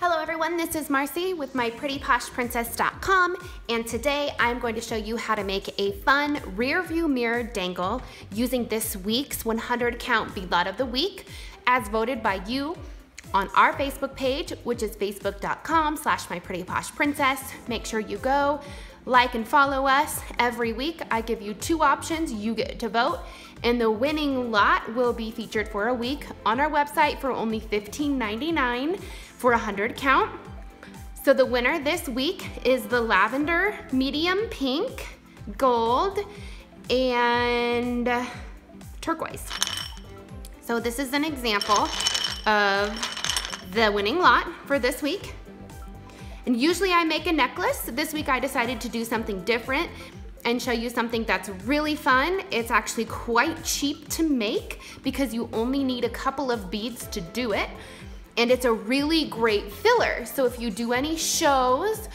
Hello everyone, this is Marcy with MyPrettyPoshPrincess.com, and today I'm going to show you how to make a fun rear view mirror dangle using this week's 100 count beadlet of the week as voted by you on our Facebook page, which is facebook.com/myprettyposhprincess. Make sure you go, like and follow us. Every week I give you two options, you get to vote, and the winning lot will be featured for a week on our website for only $15.99 for 100 count. So the winner this week is the lavender, medium pink, gold, and turquoise. So this is an example of the winning lot for this week. And usually I make a necklace. This week I decided to do something different and show you something that's really fun. It's actually quite cheap to make because you only need a couple of beads to do it. And it's a really great filler. So if you do any shows,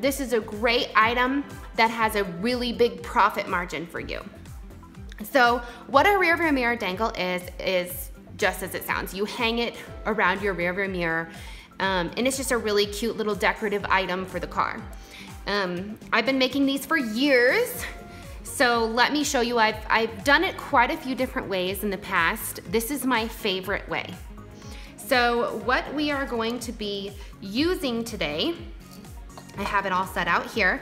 this is a great item that has a really big profit margin for you. So what a rear view mirror dangle is just as it sounds. You hang it around your rear view mirror, and it's just a really cute little decorative item for the car. I've been making these for years, so let me show you. I've done it quite a few different ways in the past. This is my favorite way. So what we are going to be using today, I have it all set out here,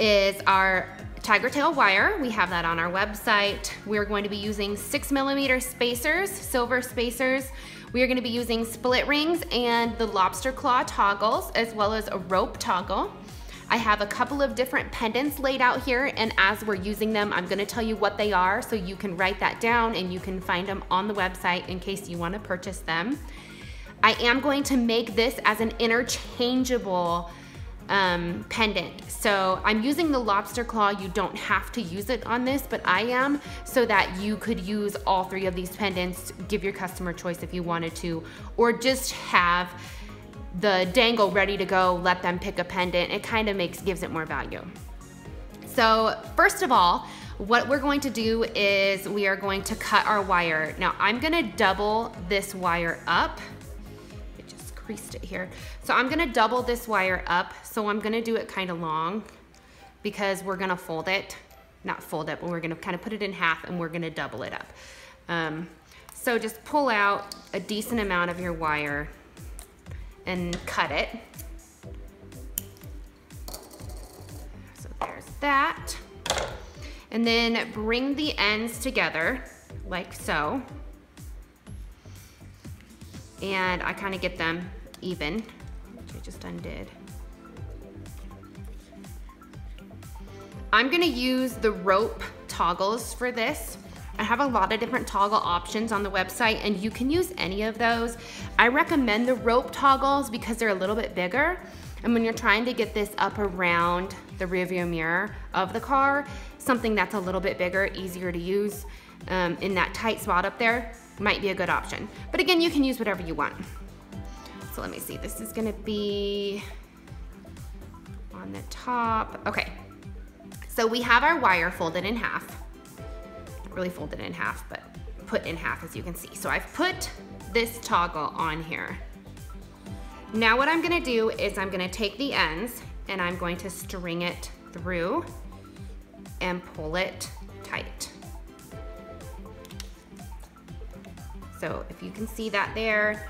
is our tiger tail wire. We have that on our website. We're going to be using 6mm spacers, silver spacers. We are going to be using split rings and the lobster claw toggles, as well as a rope toggle. I have a couple of different pendants laid out here, and as we're using them, I'm gonna tell you what they are so you can write that down and you can find them on the website in case you wanna purchase them. I am going to make this as an interchangeable pendant. So I'm using the lobster claw. You don't have to use it on this, but I am, so that you could use all three of these pendants, give your customer choice if you wanted to, or just have the dangle ready to go, let them pick a pendant. It kind of gives it more value. So first of all, what we're going to do is we are going to cut our wire. Now I'm gonna double this wire up. I just creased it here. So I'm gonna double this wire up. So I'm gonna do it kind of long because we're gonna fold it, not fold it, but we're gonna kind of put it in half and we're gonna double it up. So just pull out a decent amount of your wire and cut it. So there's that. And then bring the ends together, like so. And I kind of get them even, which I just undid. I'm gonna use the rope toggles for this. I have a lot of different toggle options on the website and you can use any of those. I recommend the rope toggles because they're a little bit bigger, and when you're trying to get this up around the rearview mirror of the car, something that's a little bit bigger, easier to use in that tight spot up there might be a good option. But again, you can use whatever you want. So let me see, this is gonna be on the top. Okay, so we have our wire folded in half. Really folded in half, but put in half as you can see. So I've put this toggle on here. Now what I'm gonna do is I'm gonna take the ends and I'm going to string it through and pull it tight. So if you can see that there,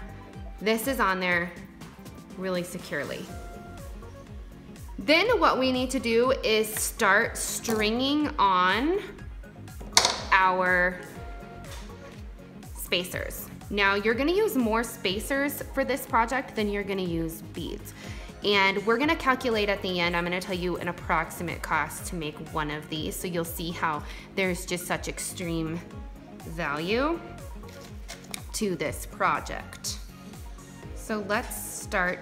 this is on there really securely. Then what we need to do is start stringing on our spacers. Now you're gonna use more spacers for this project than you're gonna use beads. And we're gonna calculate at the end, I'm gonna tell you an approximate cost to make one of these, so you'll see how there's just such extreme value to this project. So let's start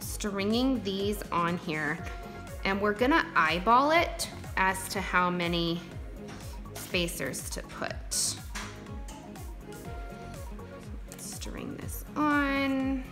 stringing these on here, and we're gonna eyeball it as to how many spacers to put. String this on.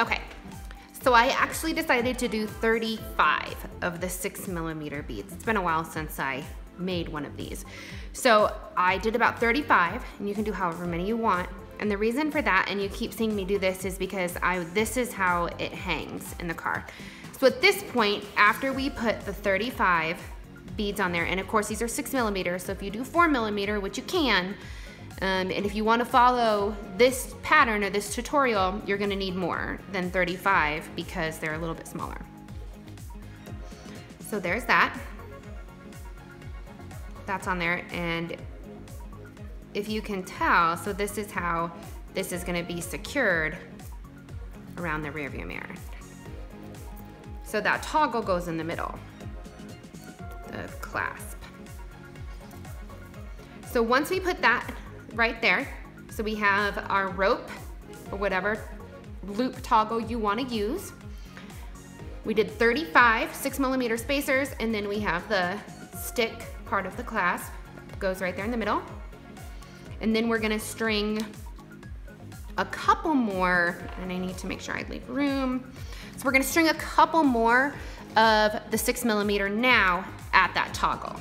Okay, so I actually decided to do 35 of the 6mm beads. It's been a while since I made one of these. So I did about 35, and you can do however many you want. And the reason for that, and you keep seeing me do this, is because this is how it hangs in the car. So at this point, after we put the 35 beads on there, and of course these are 6mm, so if you do 4mm, which you can, and if you want to follow this pattern or this tutorial, you're going to need more than 35 because they're a little bit smaller. So there's that. That's on there, and if you can tell, so this is how this is going to be secured around the rearview mirror. So that toggle goes in the middle of clasp. So once we put that right there, so we have our rope or whatever loop toggle you want to use. We did 35 6mm spacers, and then we have the stick part of the clasp that goes right there in the middle. And then we're gonna string a couple more, and I need to make sure I leave room. So we're gonna string a couple more of the 6mm now at that toggle.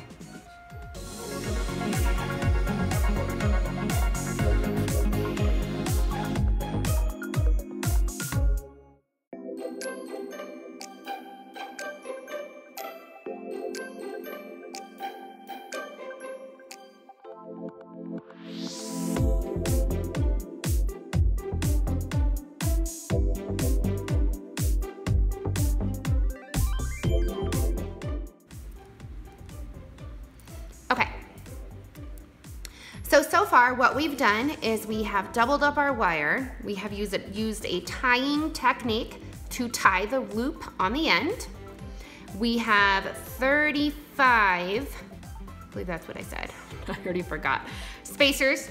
So far what we've done is we have doubled up our wire. We have used a tying technique to tie the loop on the end. We have 35, I believe that's what I said, I already forgot, spacers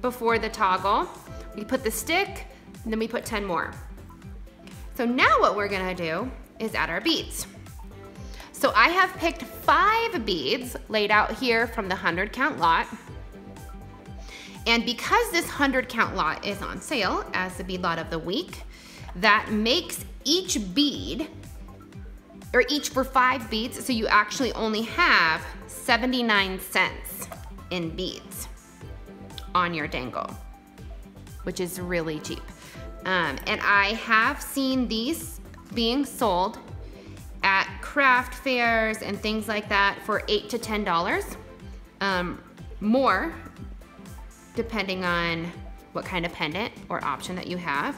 before the toggle. We put the stick, and then we put 10 more. So now what we're gonna do is add our beads. So I have picked 5 beads laid out here from the 100 count lot. And because this 100 count lot is on sale as the bead lot of the week, that makes each bead, or each for 5 beads, so you actually only have 79 cents in beads on your dangle, which is really cheap. And I have seen these being sold at craft fairs and things like that for $8 to $10 more, depending on what kind of pendant or option that you have.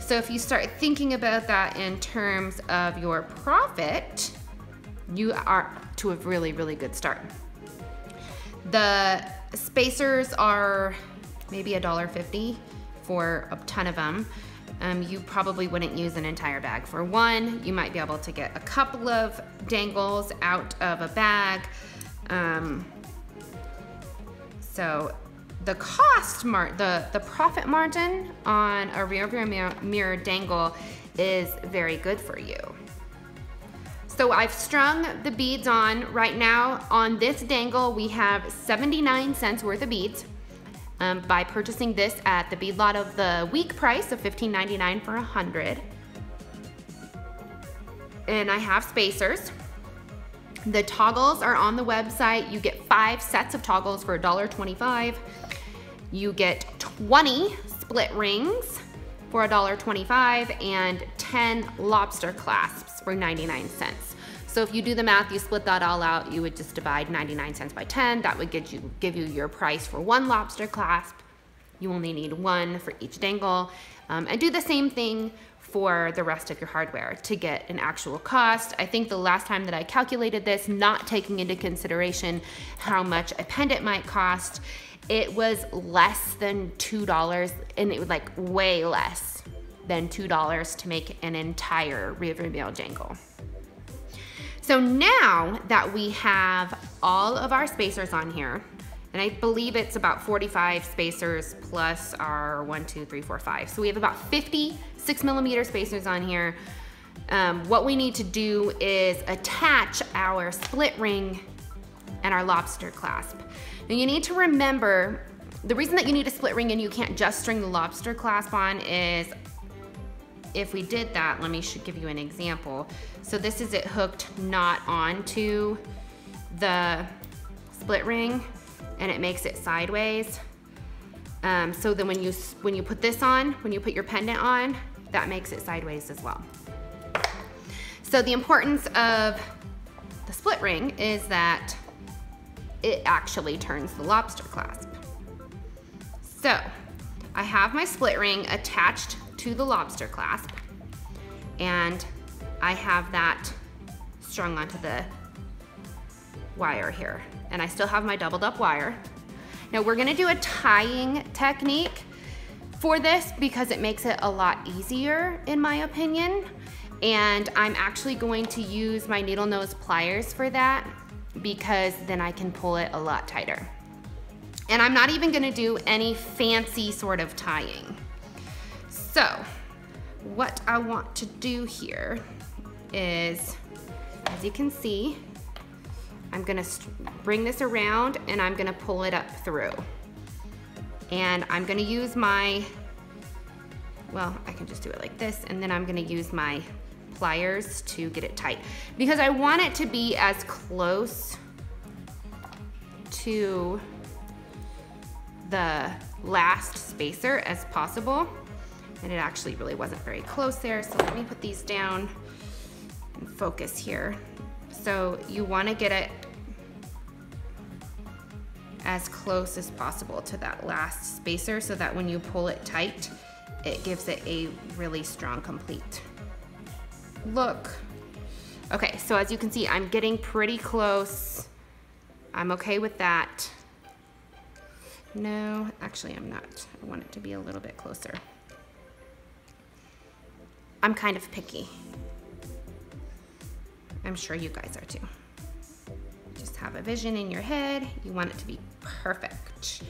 So if you start thinking about that in terms of your profit, you are to a really, really good start. The spacers are maybe $1.50 for a ton of them. You probably wouldn't use an entire bag for one. You might be able to get a couple of dangles out of a bag. So the the profit margin on a rear view mirror dangle is very good for you. So I've strung the beads on. Right now on this dangle, we have 79 cents worth of beads by purchasing this at the bead lot of the week price of $15.99 for 100. And I have spacers. The toggles are on the website. You get 5 sets of toggles for $1.25. You get 20 split rings for $1.25 and 10 lobster clasps for 99 cents. So if you do the math, you split that all out, you would just divide 99 cents by 10. That would give you your price for 1 lobster clasp. You only need 1 for each dangle. And do the same thing for the rest of your hardware to get an actual cost. I think the last time that I calculated this, not taking into consideration how much a pendant might cost, it was less than $2, and it was like way less than $2 to make an entire rear view mirror dangle. So now that we have all of our spacers on here, and I believe it's about 45 spacers plus our 1, 2, 3, 4, 5. So we have about 50 6mm spacers on here. What we need to do is attach our split ring and our lobster clasp. Now you need to remember, the reason that you need a split ring and you can't just string the lobster clasp on is if we did that, let me give you an example. So this is it hooked not onto the split ring, and it makes it sideways. So then when you put this on, when you put your pendant on, that makes it sideways as well. So the importance of the split ring is that it actually turns the lobster clasp. So I have my split ring attached to the lobster clasp, and I have that strung onto the wire here, and I still have my doubled up wire. Now we're gonna do a tying technique for this because it makes it a lot easier in my opinion, and I'm actually going to use my needle nose pliers for that because then I can pull it a lot tighter. And I'm not even gonna do any fancy sort of tying. So what I want to do here is, as you can see, I'm gonna bring this around and I'm gonna pull it up through. And I'm gonna use my, well, I can just do it like this, and then I'm gonna use my pliers to get it tight. Because I want it to be as close to the last spacer as possible. And it actually really wasn't very close there, so let me put these down and focus here. So you wanna get it as close as possible to that last spacer so that when you pull it tight, it gives it a really strong complete look. Okay, so as you can see, I'm getting pretty close. I'm okay with that. No, actually I'm not. I want it to be a little bit closer. I'm kind of picky. I'm sure you guys are too. Just have a vision in your head. You want it to be perfect.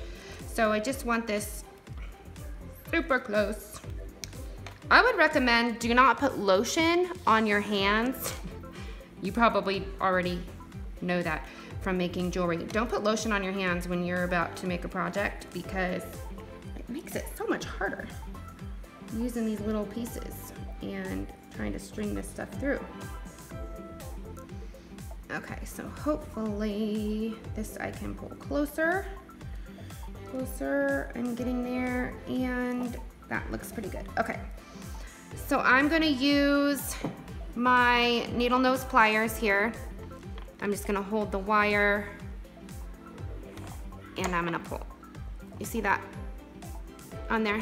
So I just want this super close. I would recommend do not put lotion on your hands. You probably already know that from making jewelry. Don't put lotion on your hands when you're about to make a project because it makes it so much harder. I'm using these little pieces and trying to string this stuff through. Okay, so hopefully this I can pull closer. Closer, I'm getting there, and that looks pretty good. Okay, so I'm gonna use my needle nose pliers here. I'm just gonna hold the wire, and I'm gonna pull. You see that on there?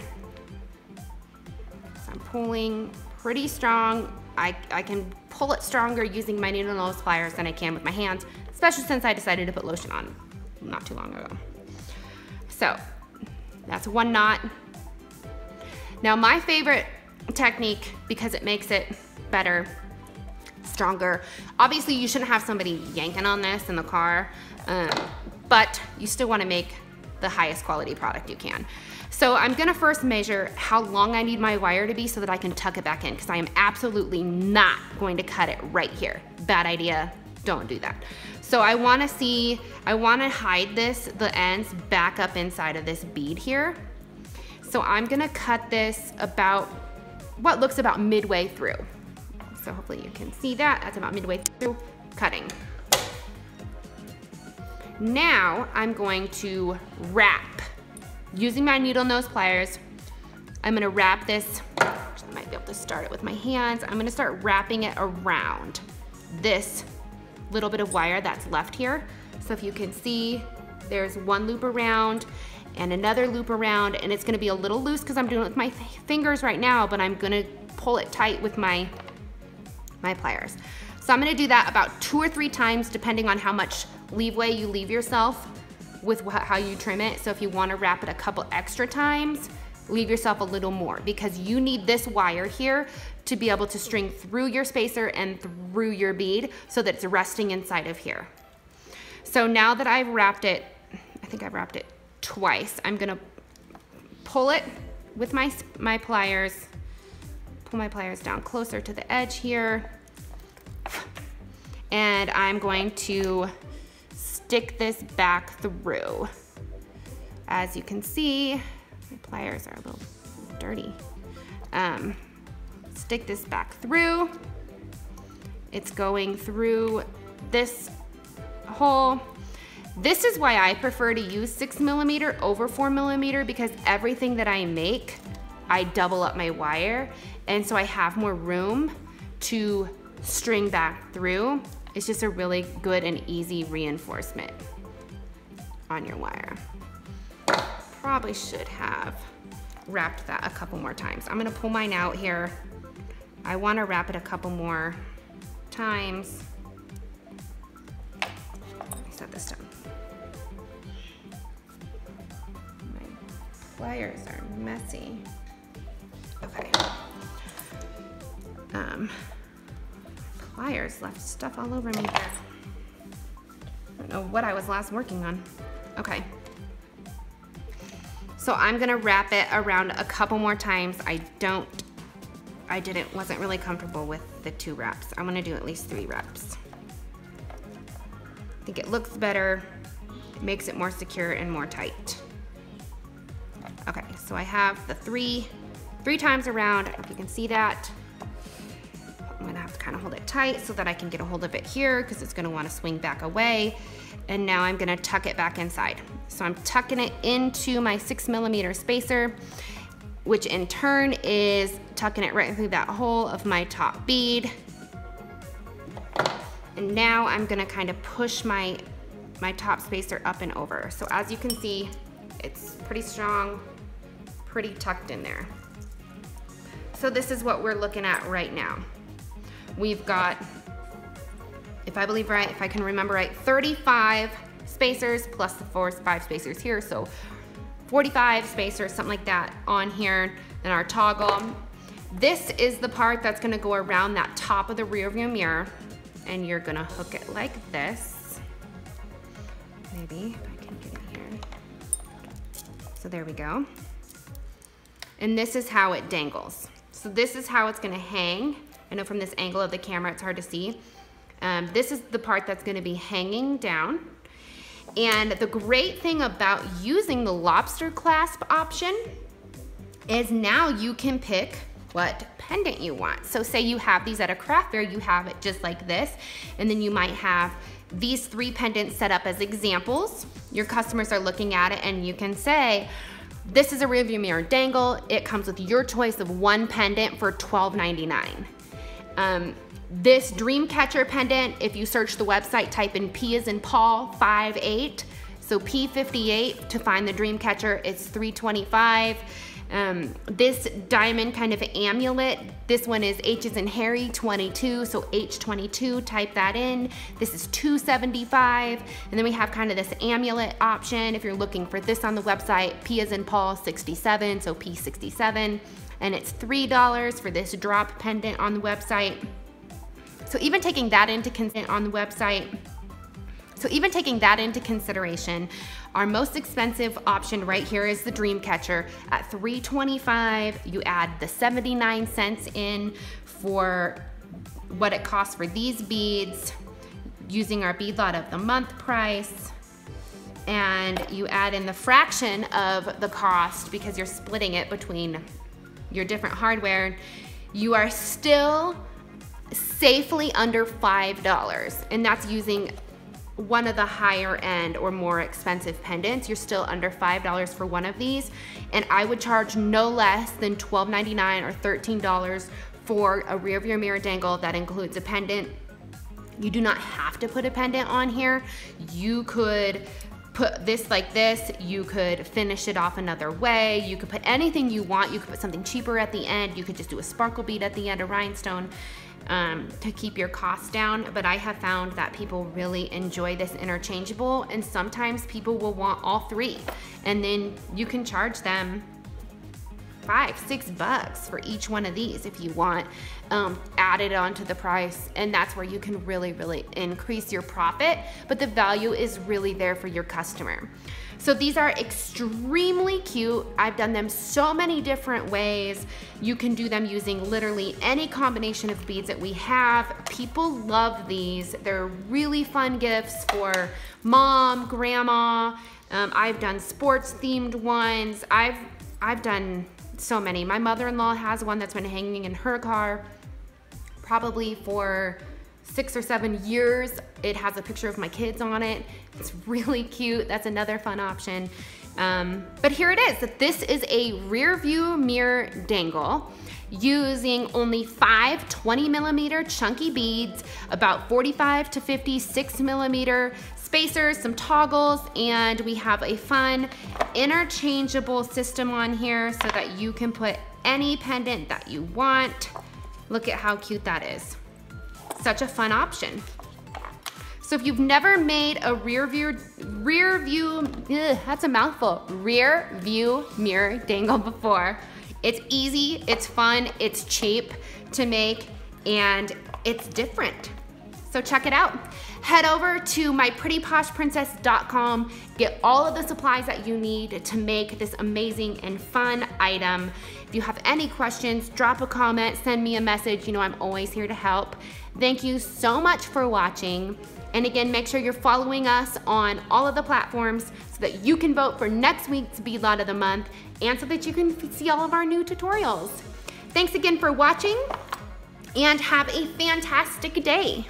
So I'm pulling pretty strong. I can pull it stronger using my needle nose pliers than I can with my hands, especially since I decided to put lotion on not too long ago. So that's one knot. Now my favorite technique, because it makes it better, stronger, obviously you shouldn't have somebody yanking on this in the car, but you still wanna make the highest quality product you can. So I'm gonna first measure how long I need my wire to be so that I can tuck it back in, because I am absolutely not going to cut it right here. Bad idea, don't do that. So I wanna hide this, the ends back up inside of this bead here. So I'm gonna cut this about, what looks about midway through. So hopefully you can see that, that's about midway through cutting. Now I'm going to wrap. Using my needle nose pliers, I'm gonna wrap this, I might be able to start it with my hands, I'm gonna start wrapping it around this little bit of wire that's left here. So if you can see, there's one loop around and another loop around, and it's gonna be a little loose because I'm doing it with my fingers right now, but I'm gonna pull it tight with my pliers. So I'm gonna do that about 2 or 3 times depending on how much leeway you leave yourself with how you trim it. So if you wanna wrap it a couple extra times, leave yourself a little more because you need this wire here to be able to string through your spacer and through your bead so that it's resting inside of here. So now that I've wrapped it, I think I've wrapped it twice, I'm gonna pull it with my pliers, pull my pliers down closer to the edge here, and I'm going to stick this back through. As you can see, my pliers are a little dirty. stick this back through. It's going through this hole. This is why I prefer to use 6mm over 4mm, because everything that I make, I double up my wire, and so I have more room to string back through. It's just a really good and easy reinforcement on your wire. Probably should have wrapped that a couple more times. I'm gonna pull mine out here. I wanna wrap it a couple more times. Set this down. My pliers are messy. Okay. Pliers left stuff all over me here. I don't know what I was last working on. Okay. So I'm gonna wrap it around a couple more times. I wasn't really comfortable with the 2 wraps. I'm gonna do at least 3 wraps. I think it looks better, it makes it more secure and more tight. Okay, so I have the three times around. I hope you can see that. I'm gonna have to kind of hold it tight so that I can get a hold of it here, because it's gonna wanna swing back away. And now I'm gonna tuck it back inside. So I'm tucking it into my 6mm spacer, which in turn is tucking it right through that hole of my top bead. And now I'm gonna kind of push my top spacer up and over. So as you can see, it's pretty strong, pretty tucked in there. So this is what we're looking at right now. We've got, if I can remember right, 35 spacers plus the 5 spacers here, so 45 spacers, something like that, on here, and our toggle. This is the part that's gonna go around that top of the rear view mirror, and you're gonna hook it like this. Maybe, if I can get it here. So there we go. And this is how it dangles. So this is how it's gonna hang. I know from this angle of the camera, it's hard to see. This is the part that's gonna be hanging down. And the great thing about using the lobster clasp option is now you can pick what pendant you want. So say you have these at a craft fair, you have it just like this, and then you might have these 3 pendants set up as examples. Your customers are looking at it and you can say, this is a rearview mirror dangle. It comes with your choice of 1 pendant for $12.99. This dream catcher pendant, if you search the website, type in P as in Paul 58, so P58 to find the dream catcher, it's $3.25. This diamond kind of amulet, this one is H as in Harry 22, so H22, type that in. This is $2.75. And then we have kind of this amulet option. If you're looking for this on the website, P as in Paul 67, so P67. And it's $3 for this drop pendant on the website. So even taking that into consideration, our most expensive option right here is the Dream Catcher at $3.25. You add the 79 cents in for what it costs for these beads, using our bead lot of the month price, and you add in the fraction of the cost because you're splitting it between your different hardware. You are still safely under $5, and that's using one of the higher end or more expensive pendants. You're still under $5 for one of these, and I would charge no less than $12.99 or $13 for a rear view mirror dangle that includes a pendant. You do not have to put a pendant on here. You could put this like this, you could finish it off another way, you could put anything you want, you could put something cheaper at the end, you could just do a sparkle bead at the end, a rhinestone, to keep your costs down. But I have found that people really enjoy this interchangeable, and sometimes people will want all 3, and then you can charge them $5, $6 for each one of these if you want, added onto the price. And that's where you can really, really increase your profit, but the value is really there for your customer. So these are extremely cute. I've done them so many different ways. You can do them using literally any combination of beads that we have. People love these. They're really fun gifts for mom, grandma. I've done sports themed ones. I've done so many. My mother-in-law has one that's been hanging in her car probably for 6 or 7 years. It has a picture of my kids on it. It's really cute. That's another fun option. But here it is. This is a rear view mirror dangle using only 5 20-millimeter chunky beads, about 45 to 50 6-millimeter spacers, some toggles, and we have a fun interchangeable system on here so that you can put any pendant that you want. Look at how cute that is. Such a fun option. So if you've never made a rear view mirror dangle before, it's easy, it's fun, it's cheap to make, and it's different. So check it out. Head over to MyPrettyPoshPrincess.com, get all of the supplies that you need to make this amazing and fun item. If you have any questions, drop a comment, send me a message. You know I'm always here to help. Thank you so much for watching. And again, make sure you're following us on all of the platforms so that you can vote for next week's Beadlot of the Month and so that you can see all of our new tutorials. Thanks again for watching, and have a fantastic day.